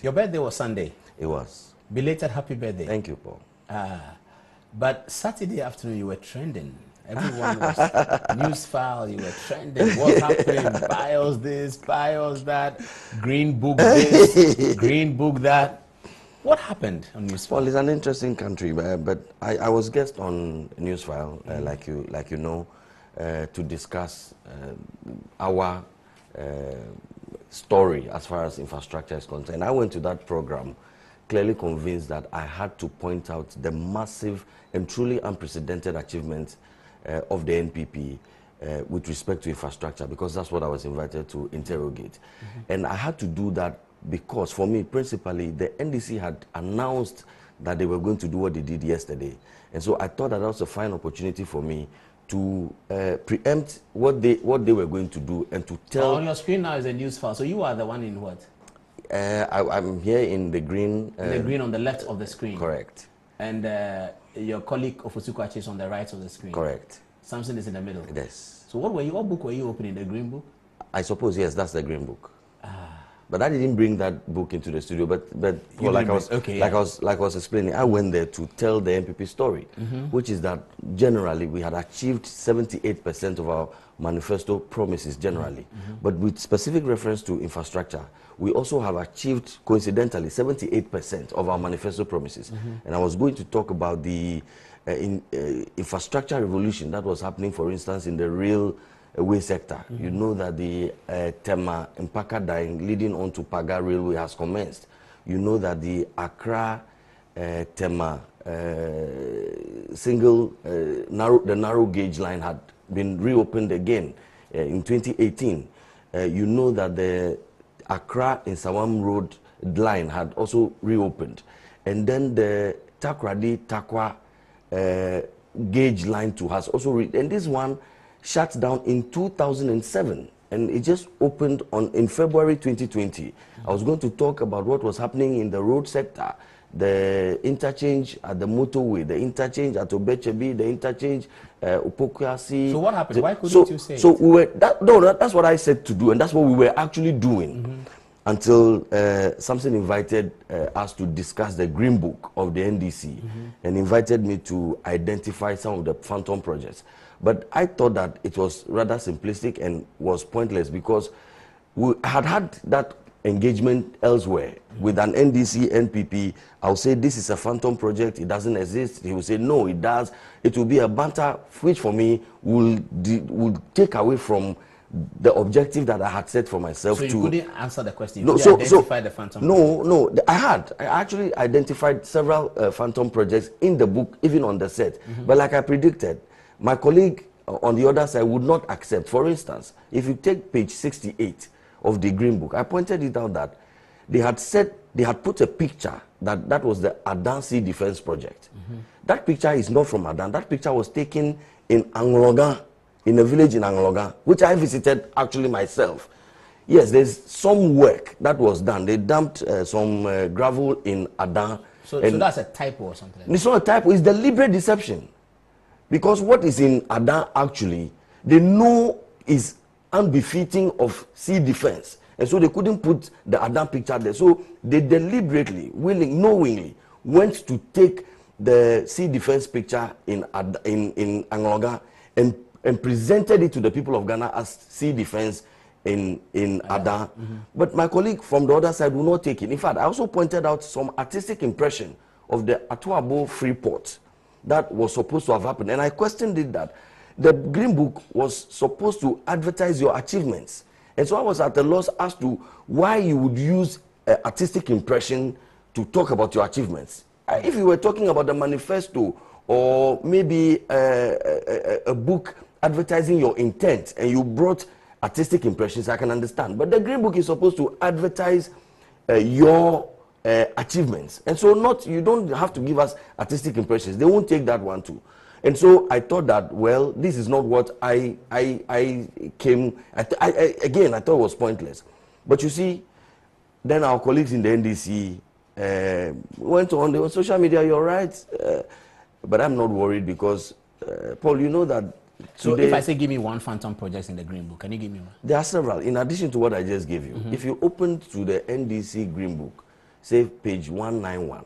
Your birthday was Sunday. It was. Belated happy birthday. Thank you, Paul. But Saturday afternoon, you were trending. Everyone was News File. You were trending. What happened? Bios this, bios that. Green book this, green book that. What happened on News File? Well, it's an interesting country, but I was guest on News File, like you know, to discuss our story as far as infrastructure is concerned. I went to that program clearly convinced that I had to point out the massive and truly unprecedented achievements of the NPP with respect to infrastructure, because that's what I was invited to interrogate. Mm-hmm. And I had to do that because, for me, principally, the NDC had announced that they were going to do what they did yesterday. And so I thought that was a fine opportunity for me to preempt what they were going to do and to tell... On your screen now is a News File. So you are the one in what? I'm here in the green... the green on the left of the screen. Correct. And your colleague Ofosu Kwakye is on the right of the screen. Correct. Samson is in the middle. Yes. So what book were you opening? The green book? I suppose, yes, that's the green book. But I didn't bring that book into the studio. But well, like I was explaining, I went there to tell the NPP story, mm-hmm. which is that generally we had achieved 78% of our manifesto promises generally. Mm-hmm. But with specific reference to infrastructure, we also have achieved, coincidentally, 78% of our manifesto promises. Mm-hmm. And I was going to talk about the infrastructure revolution that was happening, for instance, in the real... way sector. Mm-hmm. You know that the Tema and Pakadine leading on to Paga railway has commenced. You know that the Accra Tema single narrow gauge line had been reopened again in 2018. You know that the Accra and Sawam road line had also reopened, and then the Takradi Takwa gauge line too has also and this one shut down in 2007, and it just opened in February 2020. Mm-hmm. I was going to talk about what was happening in the road sector, the interchange at the motorway, the interchange at Obechebi, the interchange Opo-Kwasi. So what happened? Why couldn't you say so it? We were, that's what I said to do, and that's what we were actually doing, mm-hmm. until Samson invited us to discuss the Green Book of the NDC, mm-hmm. and invited me to identify some of the phantom projects. But I thought that it was rather simplistic and was pointless, because we had had that engagement elsewhere with an NDC, NPP. I'll say this is a phantom project, it doesn't exist. He will say, no, it does. It will be a banter, which for me will take away from the objective that I had set for myself. So you couldn't answer the question. No, so identify the phantom. No, I actually identified several phantom projects in the book, even on the set. Mm-hmm. But like I predicted, my colleague on the other side would not accept. For instance, if you take page 68 of the Green Book, I pointed it out that they had put a picture that was the Adansi defense project. Mm-hmm. That picture is not from Adan. That picture was taken in Angola, in a village in Anglogan, which I visited actually myself. Yes, there's some work that was done. They dumped some gravel in Ada. So that's a typo or something like that? It's not a typo, it's deliberate deception. Because what is in Ada actually, they know is unbefitting of sea defense. And so they couldn't put the Ada picture there. So they deliberately, knowingly, went to take the sea defense picture in Angonga and presented it to the people of Ghana as sea defense in Ada. Mm-hmm. But my colleague from the other side will not take it. In fact, I also pointed out some artistic impression of the Atuabo free port that was supposed to have happened. And I questioned it that the Green Book was supposed to advertise your achievements. And so I was at a loss as to why you would use artistic impression to talk about your achievements. If you were talking about the manifesto or maybe a book advertising your intent, and you brought artistic impressions, I can understand. But the Green Book is supposed to advertise your achievements. And so you don't have to give us artistic impressions. They won't take that one too. And so I thought that, well, this is not what I thought it was pointless. But you see, then our colleagues in the NDC went on the social media, you're right. But I'm not worried because, Paul, you know that so today, if I say give me one phantom project in the Green Book, can you give me one? There are several, in addition to what I just gave you. Mm-hmm. If you open to the NDC Green Book, say page 191,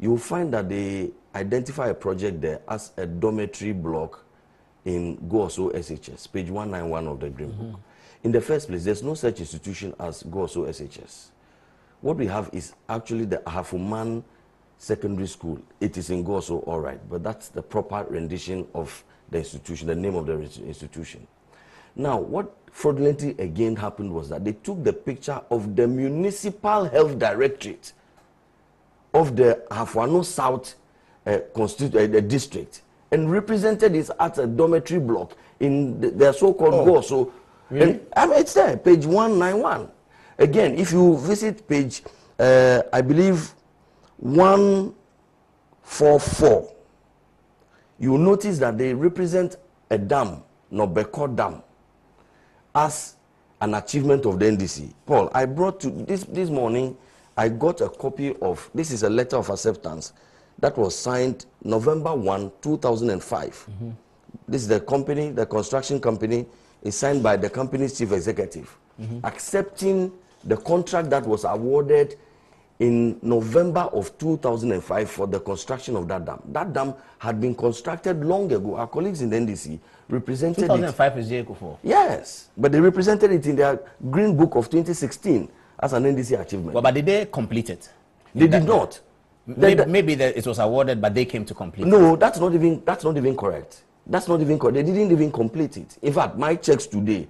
you'll find that they identify a project there as a dormitory block in Goso SHS, page 191 of the Green Book. In the first place, there's no such institution as Goso SHS. What we have is actually the Ahafuman Secondary School. It is in Goso, all right, but that's the proper rendition of the institution, the name of the institution. Now, what fraudulently again happened was that they took the picture of the Municipal Health Directorate of the Ahafo Ano South district and represented it as a dormitory block in their so-called Goso. Really? And, I mean, it's there, page 191. Again, if you visit page, I believe, 144, you notice that they represent a dam, Nobeko Dam, as an achievement of the NDC. Paul, I brought to this morning, I got a copy of, this is a letter of acceptance that was signed November 1, 2005. This is the company, the construction company, is signed by the company's chief executive, accepting the contract that was awarded in November of 2005 for the construction of that dam. That dam had been constructed long ago. Our colleagues in the NDC represented 2005 is the Ecofo. Yes, but they represented it in their Green Book of 2016 as an NDC achievement. Well, but did they complete it? They did not. Maybe it was awarded, but they came to complete it. No, that's not even correct. That's not even correct. They didn't even complete it. In fact, my checks today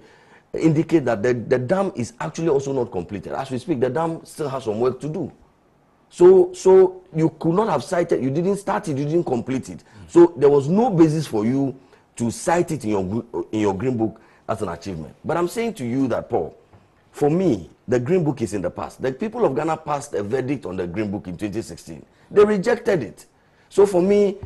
indicate that the dam is actually also not completed. As we speak, the dam still has some work to do. So you could not have cited, you didn't start it, you didn't complete it. So there was no basis for you to cite it in your Green Book as an achievement. But I'm saying to you that, Paul, for me, the Green Book is in the past. The people of Ghana passed a verdict on the Green Book in 2016. They rejected it. So for me,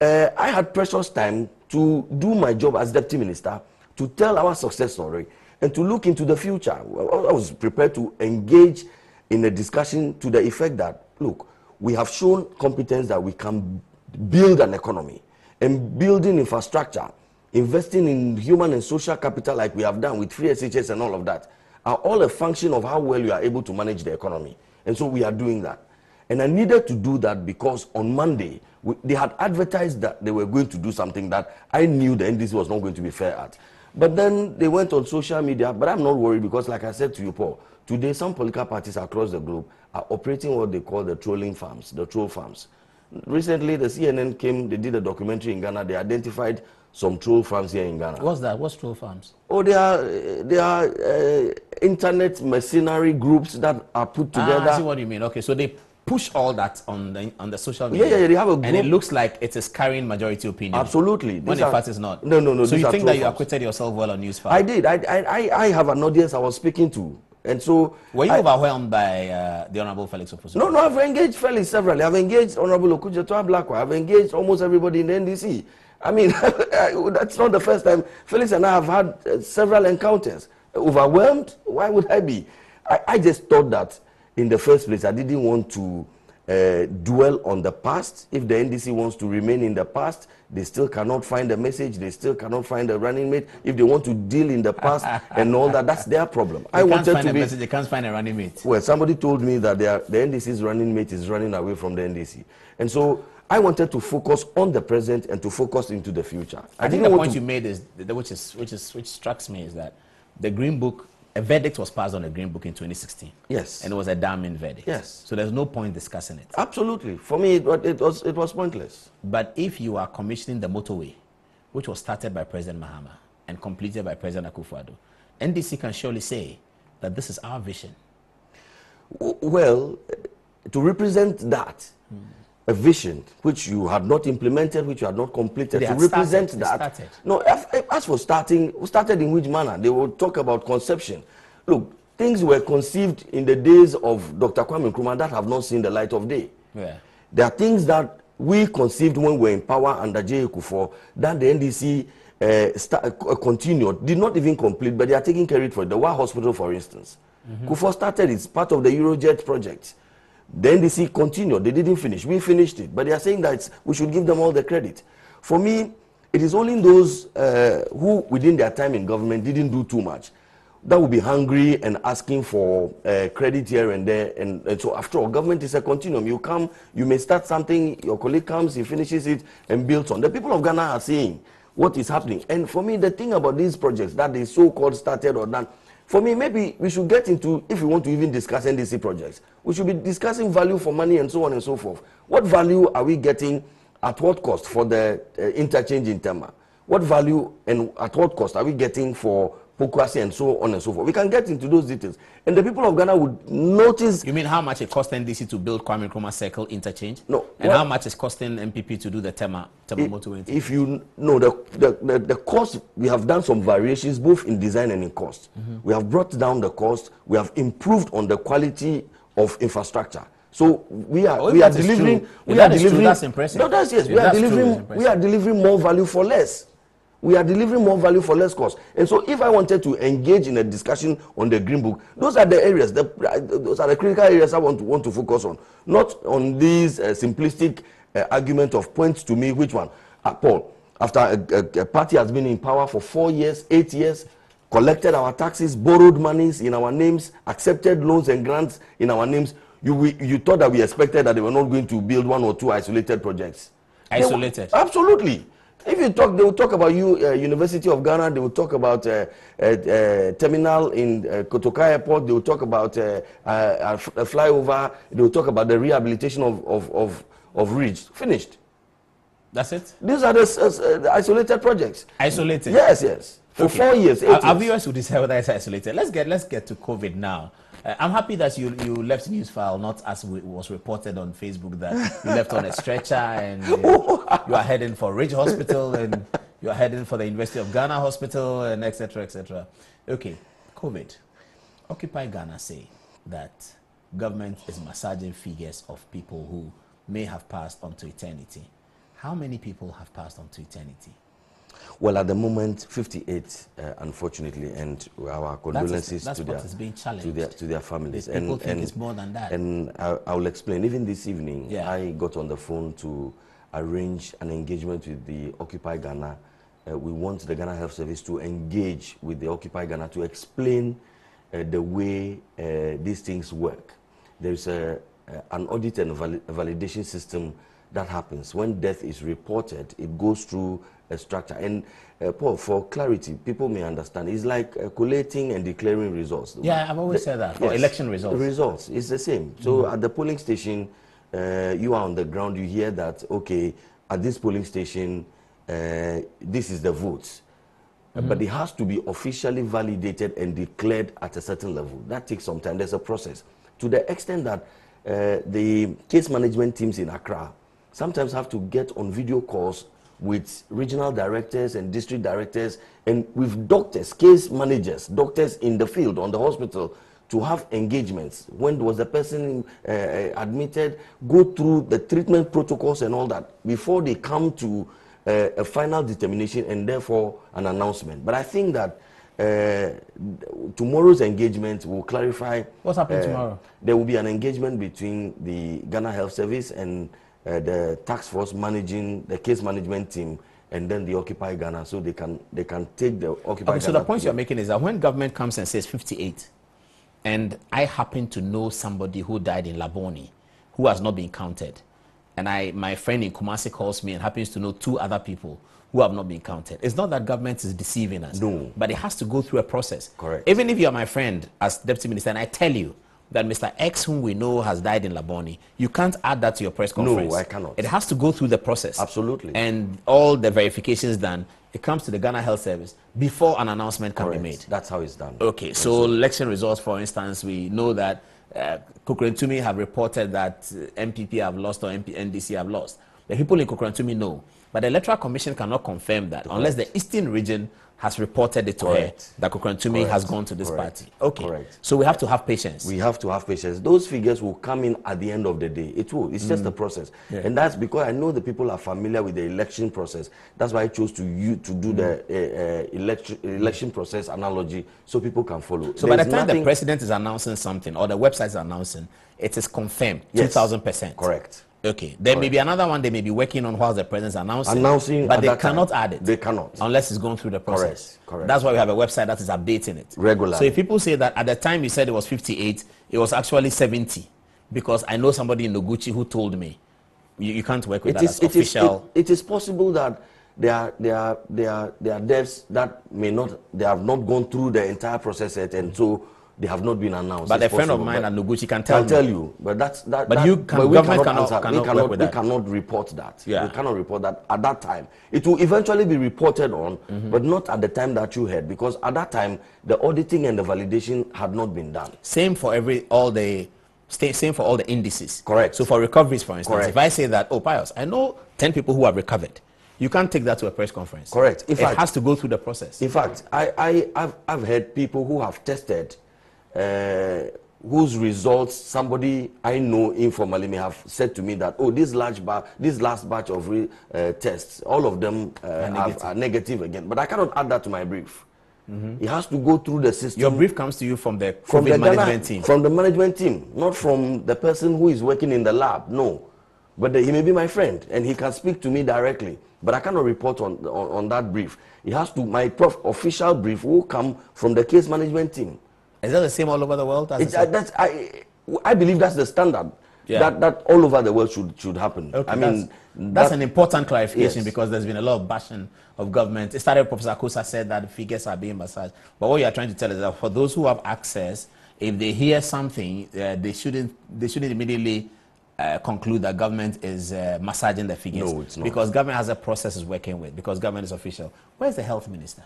I had precious time to do my job as deputy minister, to tell our success story, and to look into the future. I was prepared to engage in a discussion to the effect that, look, we have shown competence that we can build an economy, and building infrastructure, investing in human and social capital like we have done with free SHS and all of that, are all a function of how well you are able to manage the economy. And so we are doing that. And I needed to do that because on Monday, they had advertised that they were going to do something that I knew the NDC was not going to be fair at. But then they went on social media, but I'm not worried because, like I said to you, Paul, today some political parties across the globe are operating what they call the trolling farms, the troll farms. Recently, the CNN came, they did a documentary in Ghana, they identified some troll farms here in Ghana. What's that? What's troll farms? Oh, they are internet mercenary groups that are put together. I see what you mean. Okay, so they push all that on the social media. Yeah, they have a group. And it looks like it is carrying majority opinion. Absolutely. When in fact it's not. No. So you think that you acquitted yourself well on News File? I did. I have an audience I was speaking to. And so... Were you overwhelmed by the Honorable Felix Oposa? No, I've engaged Felix severally. I've engaged Honorable Okudjatoa Blackwell. I've engaged almost everybody in the NDC. I mean, that's not the first time. Felix and I have had several encounters. Overwhelmed? Why would I be? I just thought that in the first place, I didn't want to dwell on the past. If the NDC wants to remain in the past, they still cannot find a message. They still cannot find a running mate. If they want to deal in the past and all that, that's their problem. They They can't find a running mate. Well, somebody told me that the NDC's running mate is running away from the NDC. And so I wanted to focus on the present and to focus into the future. I think the point you made, is which strikes me, is that the Green Book, a verdict was passed on the Green Book in 2016. Yes. And it was a damning verdict. Yes. So there's no point discussing it. Absolutely. For me, it was pointless. But if you are commissioning the motorway, which was started by President Mahama and completed by President Akufo-Addo, NDC can surely say that this is our vision. Well, to represent that, a vision which you had not implemented, which you had not completed, to represent that. No, as for starting, started in which manner? They will talk about conception. Look, things were conceived in the days of Dr. Kwame Nkrumah that have not seen the light of day. Yeah. There are things that we conceived when we were in power under J. Kufuor that the NDC continued, did not even complete, but they are taking credit for it. The War Hospital, for instance. Kufuor started, it's part of the Eurojet project. The NDC continued. They didn't finish. We finished it. But they are saying that we should give them all the credit. For me, it is only those who, within their time in government, didn't do too much. that will be hungry and asking for credit here and there. And so after all, government is a continuum. You come, you may start something, your colleague comes, he finishes it and builds on. The people of Ghana are seeing what is happening. And for me, the thing about these projects that they so-called started or done, for me, maybe we should get into, if we want to even discuss NDC projects, we should be discussing value for money and so on and so forth. What value are we getting at what cost for the interchange in Tema? What value and at what cost are we getting for Opo-Kwasi and so on and so forth? We can get into those details. And the people of Ghana would notice... You mean how much it cost NDC to build Kwame Nkrumah Circle interchange? No. And well, how much is costing MPP to do the Tema motorway interchange? If you know, the cost, we have done some variations both in design and in cost. Mm-hmm. We have brought down the cost. We have improved on the quality of infrastructure. So we are delivering... That's impressive. No, that's yes. We are delivering more value for less. We are delivering more value for less cost. And so if I wanted to engage in a discussion on the Green Book, those are the areas, those are the critical areas I want to focus on. Not on these simplistic argument of points to me, which one? Paul, after a party has been in power for 4 years, 8 years, collected our taxes, borrowed monies in our names, accepted loans and grants in our names, you thought that we expected that they were not going to build one or two isolated projects. Isolated? Absolutely. If you talk, they will talk about University of Ghana, they will talk about terminal in Kotoka Airport, they will talk about a flyover, they will talk about the rehabilitation of Ridge. Finished. That's it? These are the isolated projects. Isolated? Yes, yes. For okay. 4 years, 8 years. Our viewers will decide whether it's isolated. Let's get to COVID now. I'm happy that you left News File, not as was reported on Facebook that you left on a stretcher and you are heading for Ridge Hospital and you are heading for the University of Ghana Hospital and etc. etc. Okay, COVID. Occupy Ghana say that government is massaging figures of people who may have passed on to eternity. How many people have passed on to eternity? Well, at the moment, 58, unfortunately, and our condolences to their families. And people think it's more than that. And I will explain. Even this evening, yeah. I got on the phone to arrange an engagement with the Occupy Ghana. We want the Ghana Health Service to engage with the Occupy Ghana to explain the way these things work. There is an audit and validation system that happens. When death is reported, it goes through a structure. And Paul, for clarity, people may understand. It's like collating and declaring results. Yeah, I've always said that. For yes, election results. Results. It's the same. So at the polling station, you are on the ground. You hear that, okay, at this polling station, this is the votes. But it has to be officially validated and declared at a certain level. That takes some time. There's a process. To the extent that the case management teams in Accra sometimes have to get on video calls with regional directors and district directors and with doctors, case managers, doctors in the field, on the hospital, to have engagements. When was the person admitted? Go through the treatment protocols and all that before they come to a final determination and therefore an announcement. But I think that tomorrow's engagement will clarify. What's happening tomorrow? There will be an engagement between the Ghana Health Service and the task force managing the case management team, and then the Occupy Ghana, so they can take the Occupy Ghana. So the point you're making is that when government comes and says 58, and I happen to know somebody who died in Labone, who has not been counted, and my friend in Kumasi calls me and happens to know 2 other people who have not been counted. It's not that government is deceiving us, no, but it has to go through a process. Correct. Even if you are my friend as deputy minister, and I tell you that Mr. X, whom we know has died in Labone, you can't add that to your press conference. No, I cannot. It has to go through the process. Absolutely. And all the verifications done, it comes to the Ghana Health Service before an announcement can be made. That's how it's done. Okay, yes. So election results, for instance, we know that Kukurantumi have reported that MPP have lost or NDC have lost. The people in Kukurantumi know, but the Electoral Commission cannot confirm that unless the Eastern region has reported it to her that Kukurantumi has gone to this party. Okay. Correct. So we have to have patience. We have to have patience. Those figures will come in at the end of the day. It will. It's just a process. Yeah. And that's because I know the people are familiar with the election process. That's why I chose to do the election process analogy so people can follow. So by the time the president is announcing something or the website is announcing, it is confirmed 2,000%. Correct. Okay. There may be another one they may be working on while the president's announcing, but they cannot add it. They cannot. Unless it's going through the process. Correct. That's why we have a website that is updating it regularly. So if people say that at the time you said it was 58, it was actually 70, because I know somebody in Noguchi who told me you can't work with it that is, as it official. Is, it is possible that there are deaths that may not, they have not gone through the entire process yet, and so they have not been announced. But it's a friend of mine at Noguchi can tell me. But that's that. But that, you can, but we cannot report that. Yeah. We cannot report that at that time. It will eventually be reported on, but not at the time that you heard, because at that time the auditing and the validation had not been done. Same for same for all the indices. Correct. So for recoveries, for instance, if I say that, oh, Pius, I know 10 people who have recovered, you can't take that to a press conference. Correct. In fact, it has to go through the process. In fact, I've heard people who have tested, whose results somebody I know informally may have said to me that, oh, this last batch of tests, all of them are negative again. But I cannot add that to my brief. It has to go through the system. Your brief comes to you from the management team. From the management team, not from the person who is working in the lab. No, but he may be my friend and he can speak to me directly. But I cannot report on that brief. It has to official brief will come from the case management team. Is that the same all over the world? I believe that's the standard. Yeah. That all over the world should happen. Okay, I mean, that's an important clarification, because there's been a lot of bashing of government. It started, Professor Kosa said that figures are being massaged. But what you are trying to tell is that for those who have access, if they hear something, they shouldn't immediately conclude that government is massaging the figures. No, it's not. Because government has a process it's working with, because government is official. Where's the health minister?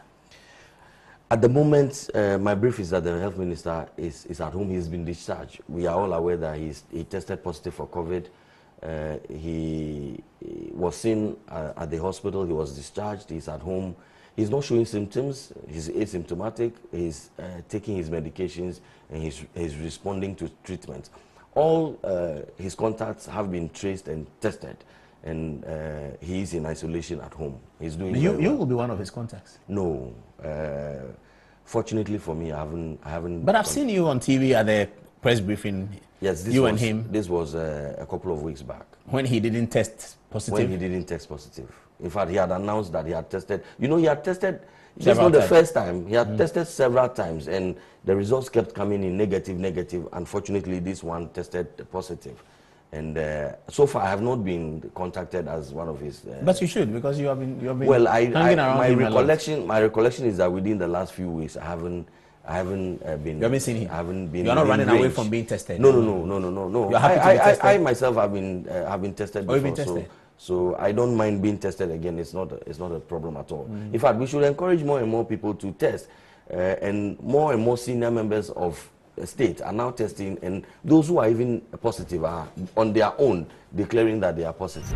At the moment, my brief is that the health minister is at home. He's been discharged. We are all aware that he tested positive for COVID. He was seen at the hospital. He was discharged. He's at home. He's not showing symptoms. He's asymptomatic. He's taking his medications, and he's responding to treatment. All his contacts have been traced and tested, and he is in isolation at home. He's doing very well. You will be one of his contacts? No. Fortunately for me, I haven't. But I've seen you on TV at the press briefing. Yes, you and him. This was a couple of weeks back. When he didn't test positive? When he didn't test positive. In fact, he had announced that he had tested. You know, he had tested, this not the first time. He had tested several times, and the results kept coming in negative, negative. Unfortunately, this one tested positive. And so far, I have not been contacted as one of his. But you should, because you have been. You have been hanging around. My recollection is that within the last few weeks, I haven't been. You haven't seen him. I haven't been. You are not running away from being tested. No. You're happy to be tested. I myself have been tested before. You've been tested. So I don't mind being tested again. It's not a problem at all. In fact, we should encourage more and more people to test, and more senior members of state are now testing, and those who are even positive are on their own declaring that they are positive.